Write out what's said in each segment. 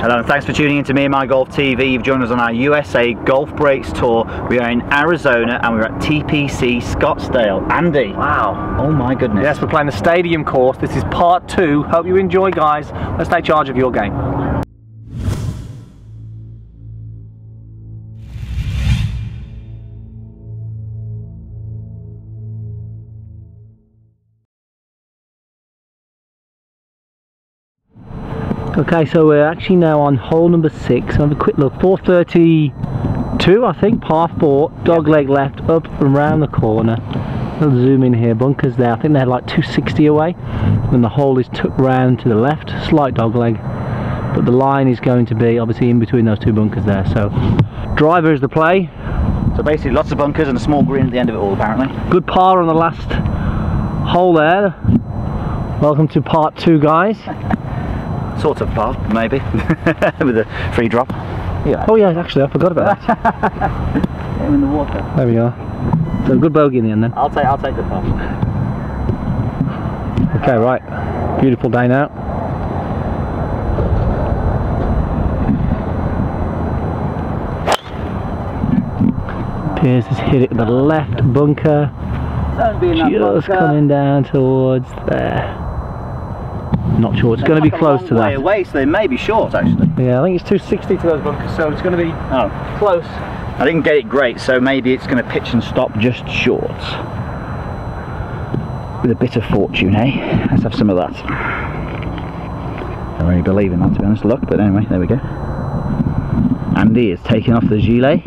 Hello and thanks for tuning in to Me and My Golf TV. You've joined us on our USA Golf Breaks Tour. We are in Arizona and we're at TPC Scottsdale. Andy. Wow. Oh my goodness. Yes, we're playing the stadium course. This is part two. Hope you enjoy, guys. Let's take charge of your game. Okay, so we're actually now on hole number 6. Have a quick look. 432, I think, par 4. Dog leg left, up and round the corner. I'll zoom in here. Bunkers there. I think they're like 260 away. And the hole is tucked round to the left. Slight dog leg. But the line is going to be obviously in between those two bunkers there. So driver is the play. So basically lots of bunkers and a small green at the end of it all, apparently. Good par on the last hole there. Welcome to part 2, guys. Sort of par, maybe, with a free drop. Yeah. Oh yeah, actually, I forgot about that. Get him in the water. There we are. So a good bogey in the end then. I'll take the par. Okay, right. Beautiful day now. Piers has hit it with the left bunker. Don't be in that bunker. Just coming down towards there. Not sure. It's going to be close to that. Away, so they may be short actually. Yeah, I think it's 260 to those bunkers, so it's going to be close. I didn't get it great, so maybe it's going to pitch and stop just short. With a bit of fortune, eh? Let's have some of that. I don't really believe in that, to be honest. Luck, but anyway, there we go. Andy is taking off the gilet.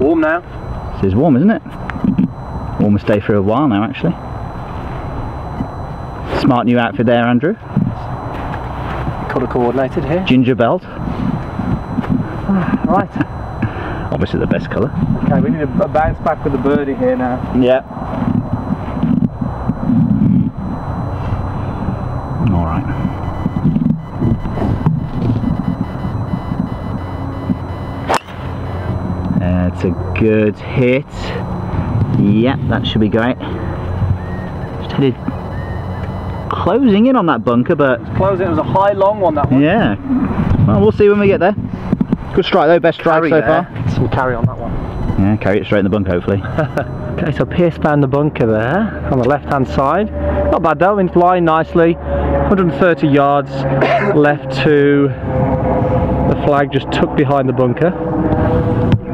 Warm now. This is warm, isn't it? Warmest day for a while now, actually. Smart new outfit there, Andrew. Coordinated here. Ginger belt. Right. Obviously the best colour. Okay, we need a bounce back with the birdie here now. Yeah. Alright. That's a good hit. Yeah, that should be great. Just headed closing in on that bunker, but it was a high long one, that one. Yeah, well, we'll see when we get there. Good strike though, best strike so far. Some carry on that one. Yeah, carry it straight in the bunker hopefully. Okay, so Piers found the bunker there on the left hand side. Not bad though, in flying nicely. 130 yards left to the flag, just tucked behind the bunker.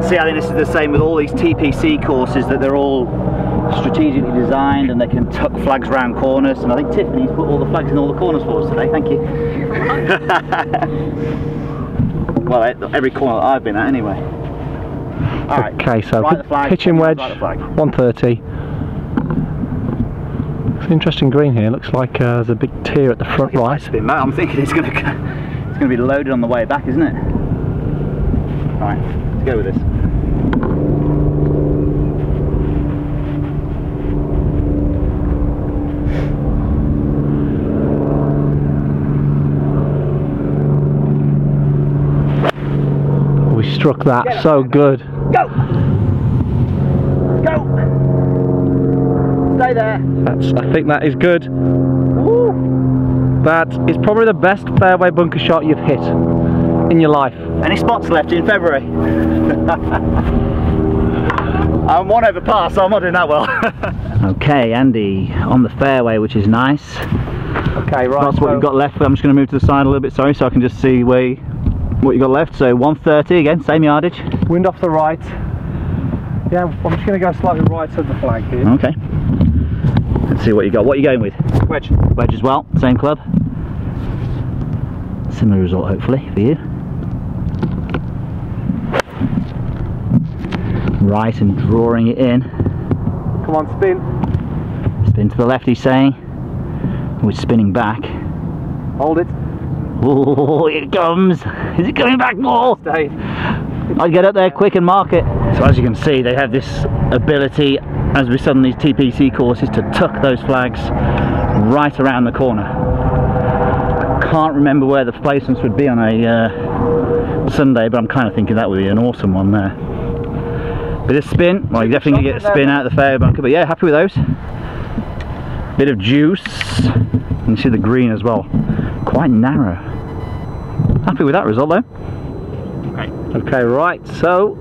See, I think this is the same with all these TPC courses, that they're all strategically designed and they can tuck flags round corners, and I think Tiffany's put all the flags in all the corners for us today, thank you. Well, every corner that I've been at anyway. All right, okay, so right pitching wedge, right 130. It's an interesting green here, looks like there's a big tier at the front right. I'm thinking it's going to be loaded on the way back, isn't it? All right, let's go with this. Struck that so good. Go! Go! Stay there. I think that is good. Ooh. That is probably the best fairway bunker shot you've hit in your life. Any spots left in February? I'm one over par, so I'm not doing that well. Okay, Andy on the fairway, which is nice. Okay, right. That's what we've got left. I'm just going to move to the side a little bit, sorry, so I can just see where. What you got left, so 130 again, same yardage. Wind off the right. Yeah, I'm just going to go slightly right of the flag here. Okay. Let's see what you got. What are you going with? Wedge. Wedge as well, same club. Similar result, hopefully, for you. Right and drawing it in. Come on, spin. Spin to the left, he's saying. We're spinning back. Hold it. Oh, here it comes! Is it coming back more? Stay. I'll get up there quick and mark it. So as you can see, they have this ability, as we've done these TPC courses, to tuck those flags right around the corner. I can't remember where the placements would be on a Sunday, but I'm kind of thinking that would be an awesome one there. Bit of spin. Well, you definitely can get a spin out of the fairway bunker, but yeah, happy with those. Bit of juice. You can see the green as well. Quite narrow. Happy with that result though. Okay, right, so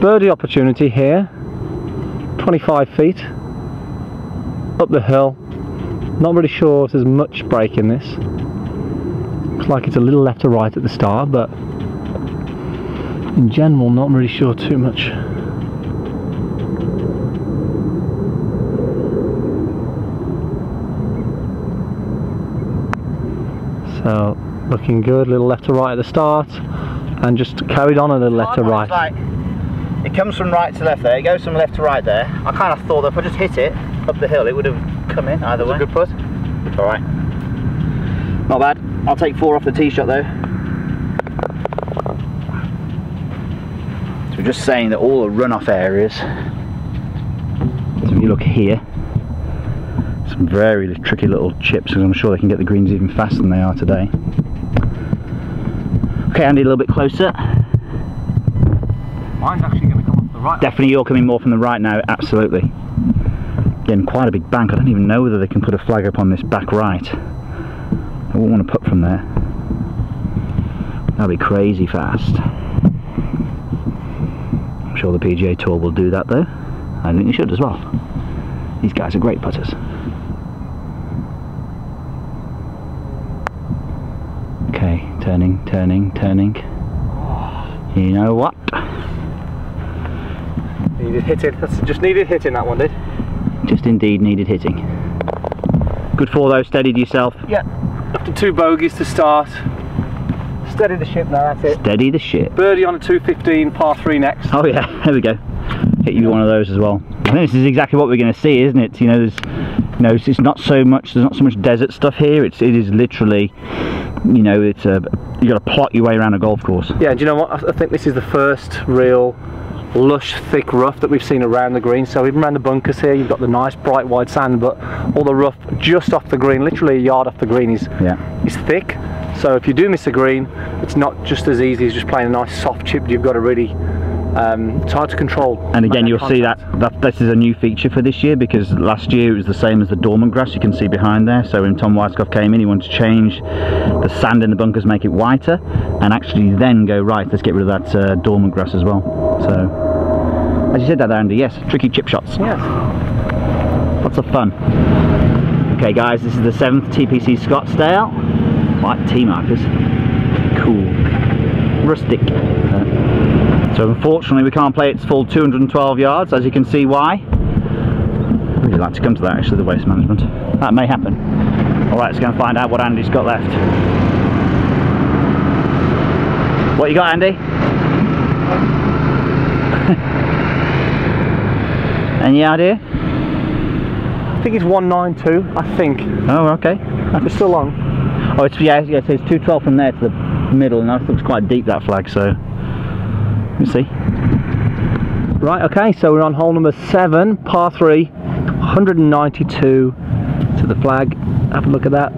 birdie opportunity here, 25 feet up the hill. Not really sure if there's much break in this. Looks like it's a little left to right at the start, but in general not really sure too much. So looking good, little left to right at the start, and just carried on a little left to right. Like, it comes from right to left there, it goes from left to right there. I kind of thought that if I just hit it up the hill it would have come in either way. A good putt. Alright. Not bad. I'll take 4 off the tee shot though. So we're just saying that all the runoff areas, so if you look here, some very tricky little chips, because I'm sure they can get the greens even faster than they are today. Okay, Andy, a little bit closer. Mine's actually going to come off the right. Definitely you're coming more from the right now, absolutely. Again, quite a big bank. I don't even know whether they can put a flag up on this back right. I wouldn't want to put from there. That'd be crazy fast. I'm sure the PGA Tour will do that though. I think they should as well. These guys are great putters. Okay, turning, turning, turning. You know what? Needed hitting. That's just needed hitting, that one did. Just indeed needed hitting. Good four though, steadied yourself. Yeah. After 2 bogeys to start. Steady the ship now, that's it. Steady the ship. Birdie on a 215, par 3 next. Oh yeah, there we go. Hit you one of those as well. I think this is exactly what we're going to see, isn't it? You know, there's, you know, it's not so much. There's not so much desert stuff here. It is literally, you know, it's a, you got to plot your way around a golf course. Yeah, and do you know what? I think this is the first real lush, thick rough that we've seen around the green. So even around the bunkers here, you've got the nice, bright, wide sand, but all the rough just off the green, literally a yard off the green, is thick. So if you do miss a green, it's not just as easy as just playing a nice soft chip. You've got to really, it's hard to control. And again, you'll see that this is a new feature for this year, because last year it was the same as the dormant grass you can see behind there. So when Tom Weisskopf came in, he wanted to change the sand in the bunkers, make it whiter, and actually then go, right, let's get rid of that dormant grass as well. So as you said that there, Andy, yes, tricky chip shots. Yes. Lots of fun. Okay guys, this is the 7th TPC Scottsdale. White tee markers. Cool. Rustic. So unfortunately we can't play its full 212 yards, as you can see why. I'd really like to come to that actually, the waste management. That may happen. Alright, let's go and find out what Andy's got left. What you got, Andy? Any idea? I think it's 192, I think. Oh, okay. It's still long. Oh, it's, yeah, so it's 212 from there to the middle, and that looks quite deep, that flag, so... You see. Right, okay, so we're on hole number 7, par 3, 192 to the flag. Have a look at that.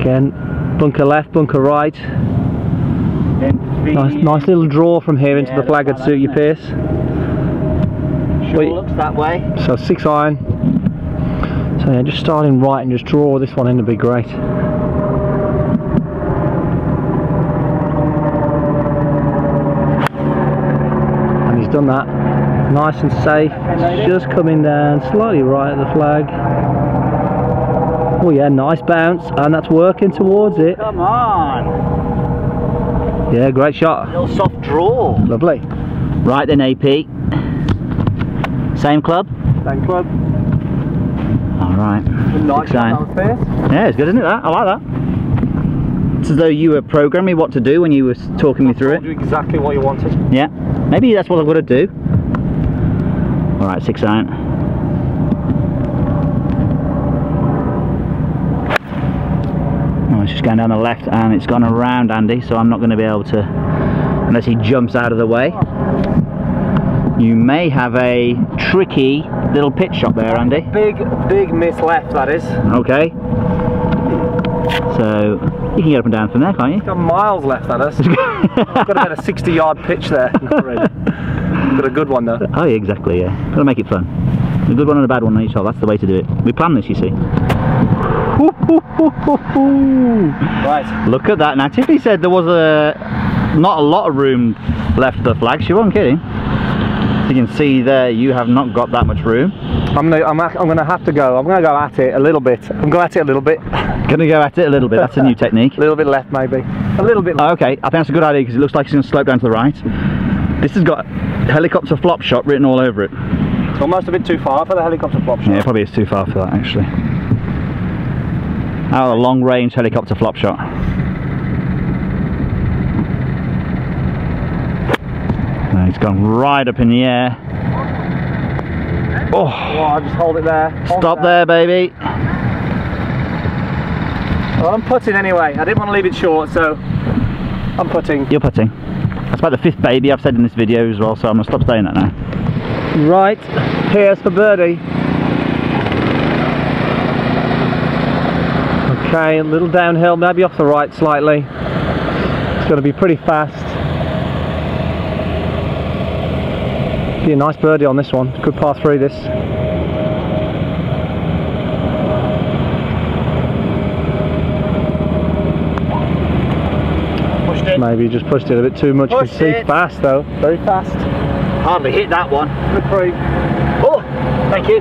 Again, bunker left, bunker right. Nice little draw from here into the flag would suit you, Piers. Sure looks that way. So 6 iron. So yeah, just starting right and just draw this one in would be great. Done that, nice and safe. It's just coming down slightly right at the flag. Oh yeah, nice bounce, and that's working towards it. Come on. Yeah, great shot. A little soft draw. Lovely. Right then, AP. Same club. Same club. All right. Nice shot, that was fierce. Yeah, it's good, isn't it? That I like that. It's as though you were programming me what to do when you were talking me through it. I told you exactly what you wanted. Yeah. Maybe that's what I've got to do. Alright, 6 iron. Oh, it's just going down the left and it's gone around Andy, so I'm not going to be able to, unless he jumps out of the way. You may have a tricky little pitch shot there, Andy. Big miss left, that is. Okay. So, you can get up and down from there, can't you? It's got miles left at us. I've got about a 60-yard pitch there. Not really. I've got a good one though. Oh yeah, exactly, yeah. Got to make it fun. A good one and a bad one on each hole, that's the way to do it. We plan this, you see. Woo! Right. Look at that. Now Tiffany said there was not a lot of room left for the flag. She wasn't kidding. As you can see there, you have not got that much room. I'm gonna have to go. I'm gonna go at it a little bit. That's a new technique. A little bit left, maybe. A little bit left. Okay, I think that's a good idea because it looks like it's gonna slope down to the right. This has got helicopter flop shot written all over it. It's almost a bit too far for the helicopter flop shot. Yeah, it probably is too far for that actually. Our long range helicopter flop shot. He's gone right up in the air. Oh, I just hold it there. Stop there, baby. Well, I'm putting anyway. I didn't want to leave it short, so I'm putting. You're putting. That's about the fifth baby I've said in this video as well, so I'm going to stop saying that now. Right, here's for birdie. Okay, a little downhill, maybe off the right slightly. It's going to be pretty fast. Be a nice birdie on this one. Good par through this. Pushed it. Maybe just pushed it a bit too much. Pushed it. Fast though. Very fast. Hardly hit that one. Good free. Oh, thank you.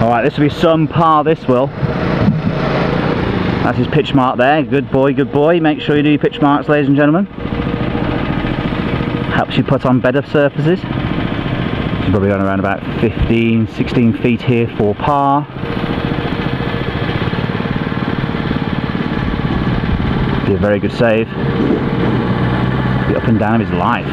All right, this will be some par. This will. That's his pitch mark there. Good boy, good boy. Make sure you do your pitch marks, ladies and gentlemen. Helps you put on better surfaces. He's probably on around about 15, 16 feet here for par. Be a very good save. The up and down of his life.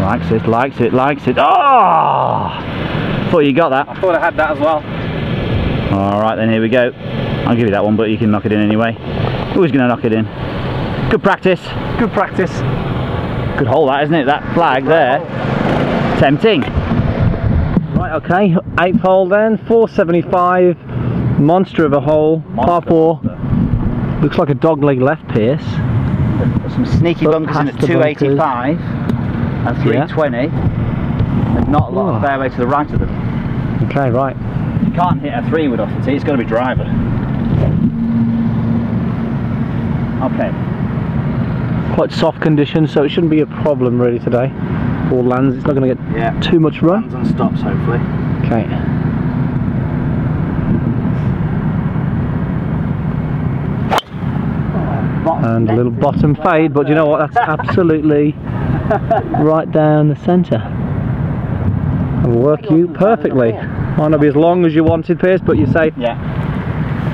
Likes it, likes it, likes it. Oh! I thought you got that. I thought I had that as well. Alright then, here we go. I'll give you that one, but you can knock it in anyway. Always going to knock it in. Good practice. Good practice. Good hole that, isn't it? That flag there. Hole. Tempting. Right, okay. 8th hole then. 475. Monster of a hole. Par 4. Looks like a dog leg left, Pierce. Some sneaky bunkers in at 285 and 320. Yeah. Not a lot of fairway to the right of them. Okay, right. You can't hit a 3 wood off the tee, it's got to be driver. Okay. Quite soft conditions, so it shouldn't be a problem really today. All lands, it's not going to get too much run. Lands and stops, hopefully. Okay. And a little bottom fade, but you know what? That's absolutely right down the centre. Work you perfectly. Might not be as long as you wanted, Piers, but you're safe. Yeah.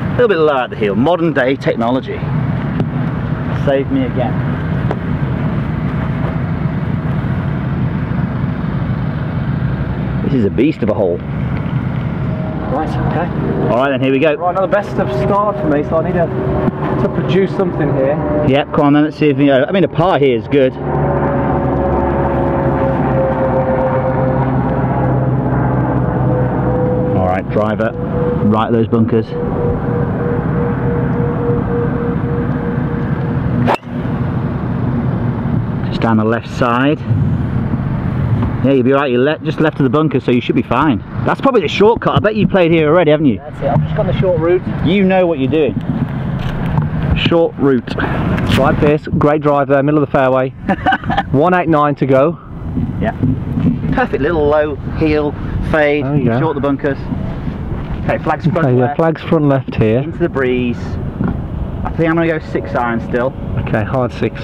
A little bit low at the heel. Modern day technology. Save me again. This is a beast of a hole. Right, okay. Alright then, here we go. Right, another best of start for me, so I need to produce something here. Yep, come on then, let's see if we go. I mean, a par here is good. Driver, right those bunkers. Just down the left side. Yeah, you'll be right, you're just left of the bunker, so you should be fine. That's probably the shortcut. I bet you played here already, haven't you? That's it, I've just gone the short route. You know what you're doing. Short route. Right, Pierce, great drive there, middle of the fairway. 189 to go. Yeah. Perfect little low heel fade, short the bunkers. Okay, flag's front left. Yeah, flag's front left here. Into the breeze. I think I'm going to go 6-iron still. Okay, hard 6.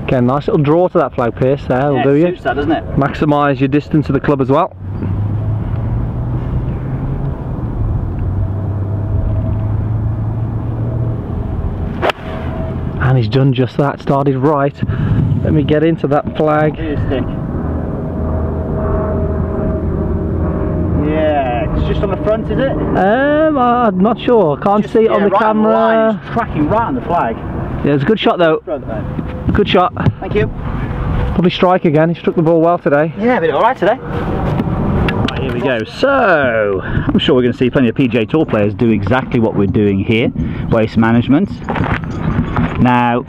Okay, nice little draw to that flag, Pierce, there, will do you. Yeah, it suits that, doesn't it? Maximise your distance to the club as well. And he's done just that, started right. Let me get into that flag. It's just on the front, is it? I'm not sure. Can't see it on the camera. It's tracking right on the flag. Yeah, it's a good shot though. Good shot. Thank you. Probably strike again. He struck the ball well today. Yeah, but all right today. Right, here we go. So, I'm sure we're going to see plenty of PGA Tour players do exactly what we're doing here. Waste management. Now,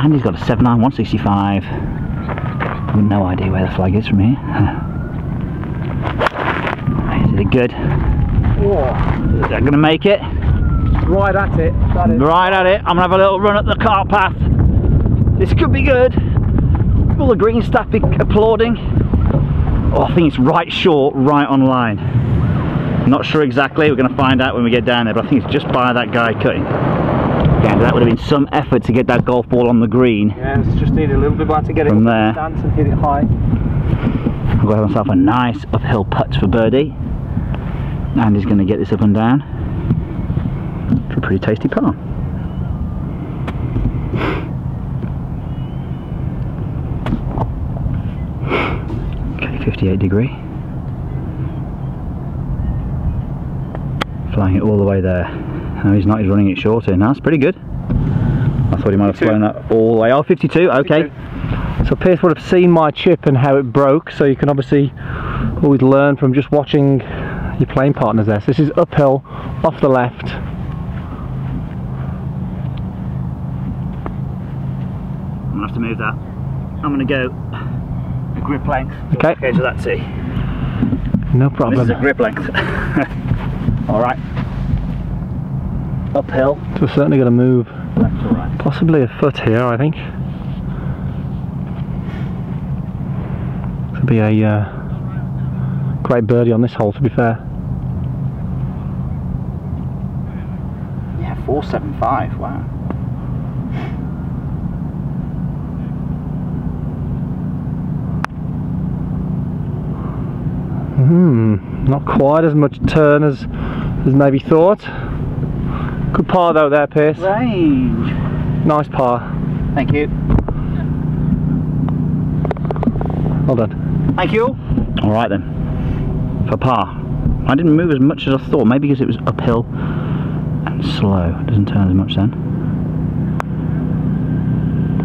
Andy's got a 7-9, 165. I've no idea where the flag is from here. Is it good? Whoa. Is that going to make it? Right at it. That is. Right at it. I'm going to have a little run up the car path. This could be good. Will the green staff be applauding? Oh, I think it's right short, right on line. Not sure exactly. We're going to find out when we get down there, but I think it's just by that guy cutting. Again, that would have been some effort to get that golf ball on the green. Yeah, it's just needed a little bit more to get it from there. Dance and hit it high. I've got myself a nice uphill putt for birdie. And he's going to get this up and down. It's a pretty tasty par. Okay, 58 degree. Flying it all the way there. No, he's not, he's running it shorter. No, that's pretty good. I thought he might have flown that all the way. Oh, 52, okay. 52. So Piers would have seen my chip and how it broke, so you can obviously always learn from just watching your playing partners there. So this is uphill, off the left. I'm gonna have to move that. I'm gonna go a grip length. Okay. Okay, so that's it. No problem. This is a grip length. All right. Uphill. So we're certainly gonna move. Left or right. Possibly a foot here, I think. This will be a great birdie on this hole, to be fair. 475, wow. Not quite as much turn as maybe thought. Good par though there, Piers. Range. Nice par. Thank you. Well done. Thank you. Alright then, for par. I didn't move as much as I thought, maybe because it was uphill. Slow, doesn't turn as much then.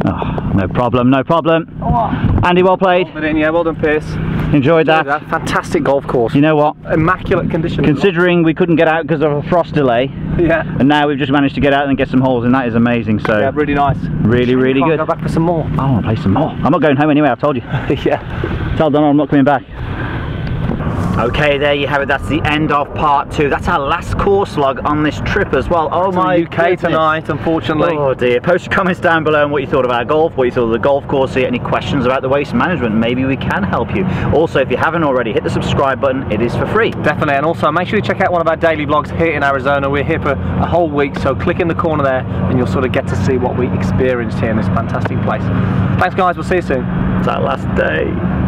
Oh, no problem, no problem. Oh. Andy, well played. Yeah, well done, Piers. Enjoyed that. Fantastic golf course. You know what? Immaculate condition. Considering we couldn't get out because of a frost delay. Yeah. And now we've just managed to get out and get some holes, and that is amazing. So yeah, really nice. Really, really good. Go back for some more. I want to play some more. I'm not going home anyway. I've told you. Yeah. Tell Donna I'm not coming back. Okay, there you have it. That's the end of part two. That's our last course log on this trip as well. Oh my UK tonight, unfortunately. Oh dear. Post your comments down below on what you thought of our golf, what you thought of the golf course here, any questions about the waste management. Maybe we can help you. Also, if you haven't already, hit the subscribe button. It is for free. Definitely. And also, make sure you check out one of our daily vlogs here in Arizona. We're here for a whole week, so click in the corner there and you'll sort of get to see what we experienced here in this fantastic place. Thanks guys, we'll see you soon. It's our last day.